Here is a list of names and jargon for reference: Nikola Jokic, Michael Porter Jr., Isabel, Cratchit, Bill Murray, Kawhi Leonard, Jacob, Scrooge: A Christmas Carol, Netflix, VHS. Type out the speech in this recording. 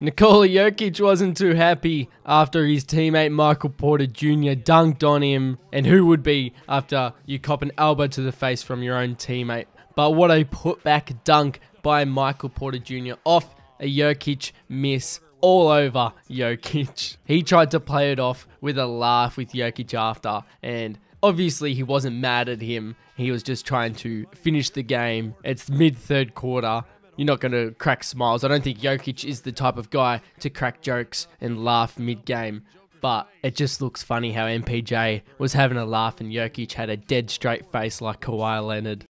Nikola Jokic wasn't too happy after his teammate Michael Porter Jr. dunked on him, and who would be after you cop an elbow to the face from your own teammate. But what a putback dunk by Michael Porter Jr. off a Jokic miss all over Jokic. He tried to play it off with a laugh with Jokic after, and obviously he wasn't mad at him. He was just trying to finish the game. It's mid-third quarter. You're not going to crack smiles. I don't think Jokic is the type of guy to crack jokes and laugh mid-game. But it just looks funny how MPJ was having a laugh and Jokic had a dead straight face like Kawhi Leonard.